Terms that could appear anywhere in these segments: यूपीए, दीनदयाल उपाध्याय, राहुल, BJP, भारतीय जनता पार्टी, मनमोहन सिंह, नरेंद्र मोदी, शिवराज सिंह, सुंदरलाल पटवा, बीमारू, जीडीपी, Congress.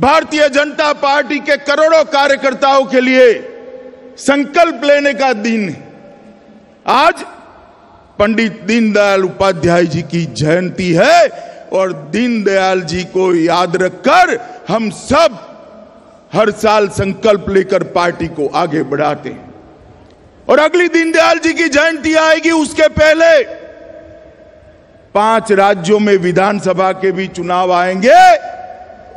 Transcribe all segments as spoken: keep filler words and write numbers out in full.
भारतीय जनता पार्टी के करोड़ों कार्यकर्ताओं के लिए संकल्प लेने का दिन है। आज पंडित दीनदयाल उपाध्याय जी की जयंती है और दीनदयाल जी को याद रखकर हम सब हर साल संकल्प लेकर पार्टी को आगे बढ़ाते हैं। और अगली दीनदयाल जी की जयंती आएगी, उसके पहले पांच राज्यों में विधानसभा के भी चुनाव आएंगे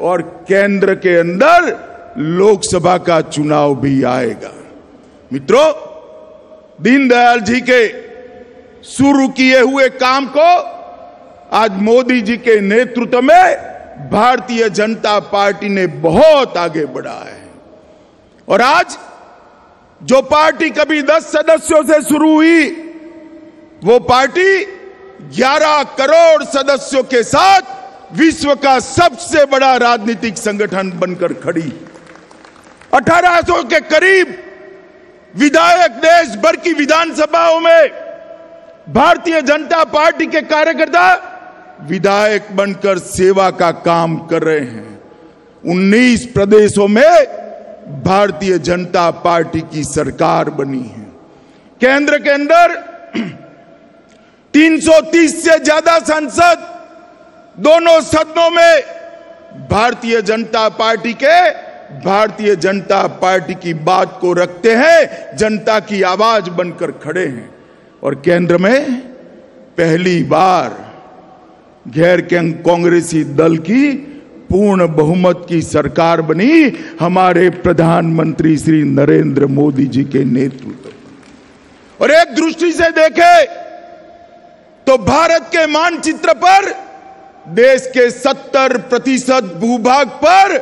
और केंद्र के अंदर लोकसभा का चुनाव भी आएगा। मित्रों, दीनदयाल जी के शुरू किए हुए काम को आज मोदी जी के नेतृत्व में भारतीय जनता पार्टी ने बहुत आगे बढ़ा है। और आज जो पार्टी कभी दस सदस्यों से शुरू हुई, वो पार्टी ग्यारह करोड़ सदस्यों के साथ विश्व का सबसे बड़ा राजनीतिक संगठन बनकर खड़ी। अठारह सौ के करीब विधायक देश भर की विधानसभाओं में भारतीय जनता पार्टी के कार्यकर्ता विधायक बनकर सेवा का काम कर रहे हैं। उन्नीस प्रदेशों में भारतीय जनता पार्टी की सरकार बनी है। केंद्र के अंदर तीन सौ तीस से ज्यादा सांसद, दोनों सदनों में भारतीय जनता पार्टी के भारतीय जनता पार्टी की बात को रखते हैं, जनता की आवाज बनकर खड़े हैं। और केंद्र में पहली बार गैर कांग्रेसी दल की पूर्ण बहुमत की सरकार बनी हमारे प्रधानमंत्री श्री नरेंद्र मोदी जी के नेतृत्व। और एक दृष्टि से देखें तो भारत के मानचित्र पर देश के सत्तर प्रतिशत भूभाग पर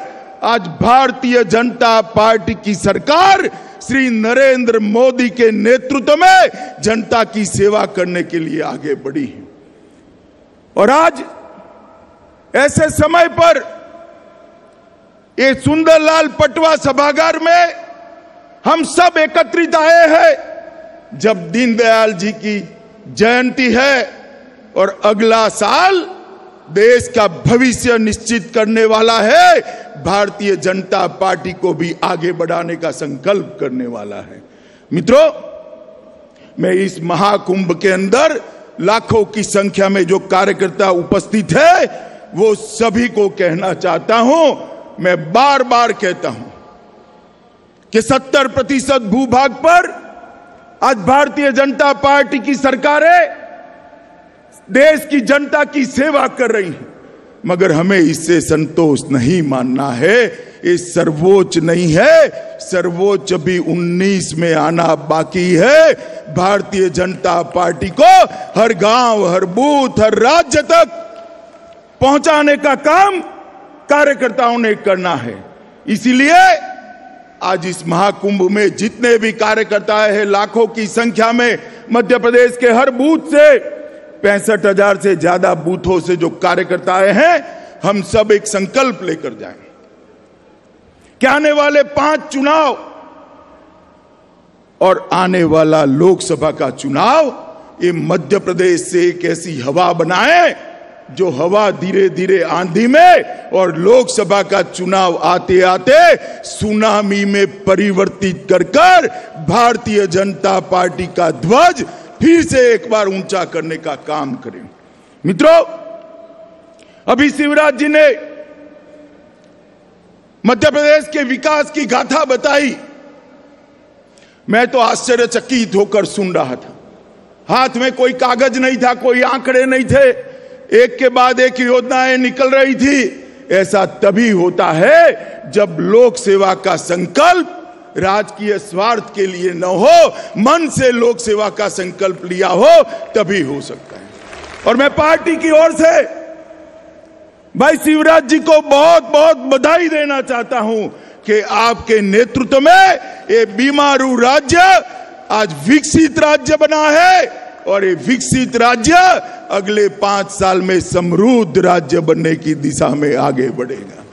आज भारतीय जनता पार्टी की सरकार श्री नरेंद्र मोदी के नेतृत्व में जनता की सेवा करने के लिए आगे बढ़ी है। और आज ऐसे समय पर ये सुंदरलाल पटवा सभागार में हम सब एकत्रित आए हैं, जब दीनदयाल जी की जयंती है। और अगला साल देश का भविष्य निश्चित करने वाला है, भारतीय जनता पार्टी को भी आगे बढ़ाने का संकल्प करने वाला है। मित्रों, मैं इस महाकुंभ के अंदर लाखों की संख्या में जो कार्यकर्ता उपस्थित है, वो सभी को कहना चाहता हूं, मैं बार बार कहता हूं कि सत्तर प्रतिशत भूभाग पर आज भारतीय जनता पार्टी की सरकारें देश की जनता की सेवा कर रही है, मगर हमें इससे संतोष नहीं मानना है। ये सर्वोच्च नहीं है, सर्वोच्च भी उन्नीस में आना बाकी है। भारतीय जनता पार्टी को हर गांव, हर बूथ, हर राज्य तक पहुंचाने का काम कार्यकर्ताओं ने करना है। इसीलिए आज इस महाकुंभ में जितने भी कार्यकर्ता हैं, लाखों की संख्या में मध्य प्रदेश के हर बूथ से पैंसठ हजार से ज्यादा बूथों से जो कार्यकर्ता आए हैं, हम सब एक संकल्प लेकर जाएं कि आने वाले पांच चुनाव और आने वाला लोकसभा का चुनाव, ये मध्य प्रदेश से एक ऐसी हवा बनाएं जो हवा धीरे धीरे आंधी में और लोकसभा का चुनाव आते आते सुनामी में परिवर्तित कर कर भारतीय जनता पार्टी का ध्वज फिर से एक बार ऊंचा करने का काम करें। मित्रों, अभी शिवराज जी ने मध्य प्रदेश के विकास की गाथा बताई, मैं तो आश्चर्यचकित होकर सुन रहा था। हाथ में कोई कागज नहीं था, कोई आंकड़े नहीं थे, एक के बाद एक योजनाएं निकल रही थी। ऐसा तभी होता है जब लोक सेवा का संकल्प राजकीय स्वार्थ के लिए न हो, मन से लोक सेवा का संकल्प लिया हो, तभी हो सकता है। और मैं पार्टी की ओर से भाई शिवराज जी को बहुत बहुत बधाई देना चाहता हूं कि आपके नेतृत्व में ये बीमारू राज्य आज विकसित राज्य बना है और ये विकसित राज्य अगले पांच साल में समृद्ध राज्य बनने की दिशा में आगे बढ़ेगा।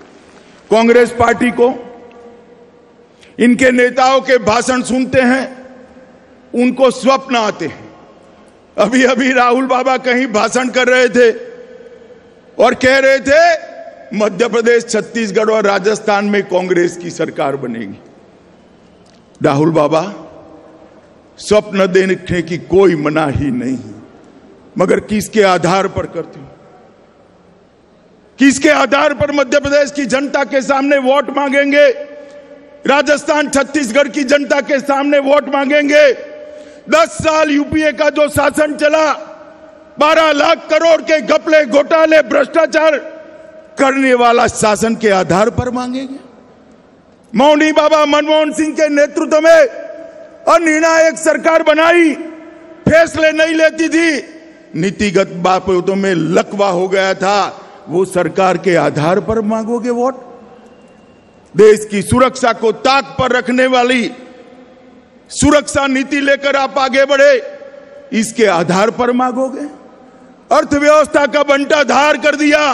कांग्रेस पार्टी को इनके नेताओं के भाषण सुनते हैं, उनको स्वप्न आते हैं। अभी अभी राहुल बाबा कहीं भाषण कर रहे थे और कह रहे थे मध्य प्रदेश, छत्तीसगढ़ और राजस्थान में कांग्रेस की सरकार बनेगी। राहुल बाबा, स्वप्न देखने की कोई मनाही नहीं, मगर किसके आधार पर करती हूं, किसके आधार पर मध्य प्रदेश की जनता के सामने वोट मांगेंगे, राजस्थान छत्तीसगढ़ की जनता के सामने वोट मांगेंगे। दस साल यूपीए का जो शासन चला, बारह लाख करोड़ के घपले घोटाले भ्रष्टाचार करने वाला शासन के आधार पर मांगेंगे। मौनी बाबा मनमोहन सिंह के नेतृत्व में अनिर्णायक सरकार बनाई, फैसले नहीं लेती थी, नीतिगत बातों में लकवा हो गया था। वो सरकार के आधार पर मांगोगे वोट? देश की सुरक्षा को ताक पर रखने वाली सुरक्षा नीति लेकर आप आगे बढ़े, इसके आधार पर मांगोगे? अर्थव्यवस्था का बंटाधार कर दिया,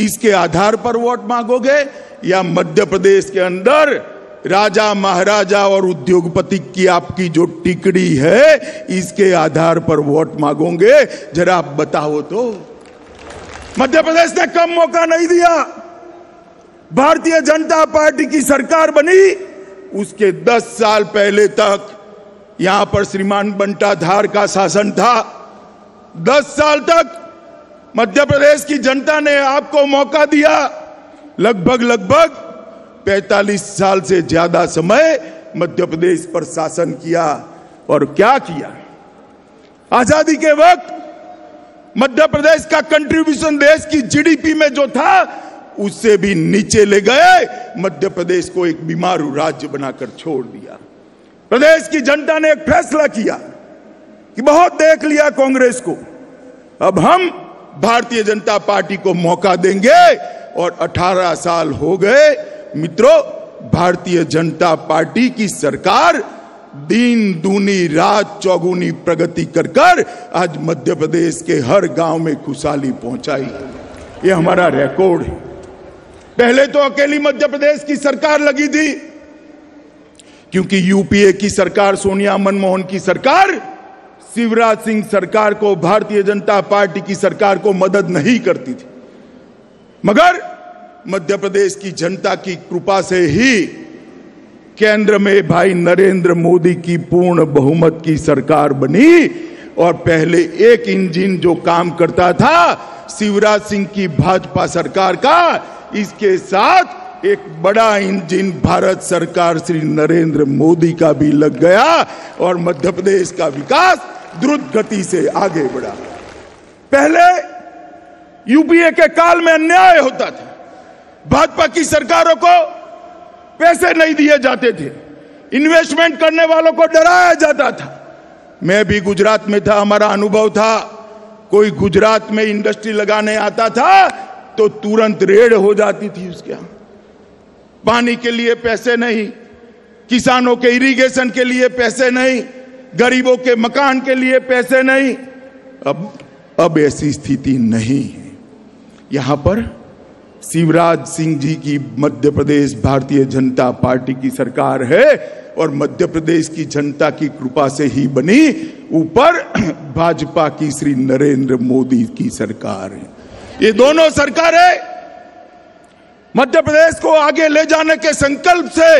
इसके आधार पर वोट मांगोगे? या मध्य प्रदेश के अंदर राजा महाराजा और उद्योगपति की आपकी जो टिकड़ी है, इसके आधार पर वोट मांगोगे? जरा आप बताओ तो। मध्य प्रदेश ने कम मौका नहीं दिया। भारतीय जनता पार्टी की सरकार बनी, उसके दस साल पहले तक यहां पर श्रीमान बंटाधार का शासन था। दस साल तक मध्य प्रदेश की जनता ने आपको मौका दिया। लगभग लगभग पैंतालीस साल से ज्यादा समय मध्य प्रदेश पर शासन किया, और क्या किया। आजादी के वक्त मध्य प्रदेश का कंट्रीब्यूशन देश की जीडीपी में जो था, उससे भी नीचे ले गए। मध्य प्रदेश को एक बीमारू राज्य बनाकर छोड़ दिया। प्रदेश की जनता ने एक फैसला किया कि बहुत देख लिया कांग्रेस को, अब हम भारतीय जनता पार्टी को मौका देंगे। और अठारह साल हो गए मित्रों, भारतीय जनता पार्टी की सरकार दिन दूनी रात चौगुनी प्रगति कर कर आज मध्य प्रदेश के हर गांव में खुशहाली पहुंचाई। ये हमारा रिकॉर्ड है। पहले तो अकेली मध्य प्रदेश की सरकार लगी थी, क्योंकि यूपीए की सरकार, सोनिया मनमोहन की सरकार, शिवराज सिंह सरकार को, भारतीय जनता पार्टी की सरकार को मदद नहीं करती थी। मगर मध्य प्रदेश की जनता की कृपा से ही केंद्र में भाई नरेंद्र मोदी की पूर्ण बहुमत की सरकार बनी। और पहले एक इंजन जो काम करता था, शिवराज सिंह की भाजपा सरकार का, इसके साथ एक बड़ा इंजन भारत सरकार श्री नरेंद्र मोदी का भी लग गया, और मध्य प्रदेश का विकास द्रुत गति से आगे बढ़ा। पहले यूपीए के काल में अन्याय होता था, भाजपा की सरकारों को पैसे नहीं दिए जाते थे, इन्वेस्टमेंट करने वालों को डराया जाता था। मैं भी गुजरात में था, हमारा अनुभव था। कोई गुजरात में इंडस्ट्री लगाने आता था तो तुरंत रेड हो जाती थी उसके यहाँ। पानी के लिए पैसे नहीं, किसानों के इरिगेशन के लिए पैसे नहीं, गरीबों के मकान के लिए पैसे नहीं। अब अब ऐसी स्थिति नहीं है। यहां पर शिवराज सिंह जी की मध्य प्रदेश भारतीय जनता पार्टी की सरकार है, और मध्य प्रदेश की जनता की कृपा से ही बनी। ऊपर भाजपा की श्री नरेंद्र मोदी की सरकार है। ये दोनों सरकारें मध्य प्रदेश को आगे ले जाने के संकल्प से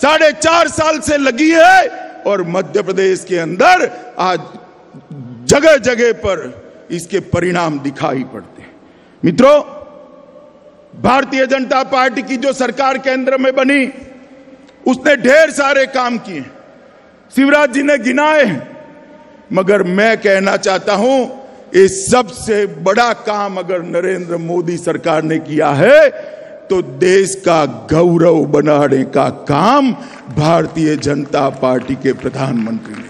साढ़े चार साल से लगी है, और मध्य प्रदेश के अंदर आज जगह जगह पर इसके परिणाम दिखाई पड़ते हैं। मित्रों, भारतीय जनता पार्टी की जो सरकार केंद्र में बनी, उसने ढेर सारे काम किए, शिवराज जी ने गिनाए हैं। मगर मैं कहना चाहता हूं, इस सबसे बड़ा काम अगर नरेंद्र मोदी सरकार ने किया है, तो देश का गौरव बनाने का काम भारतीय जनता पार्टी के प्रधानमंत्री ने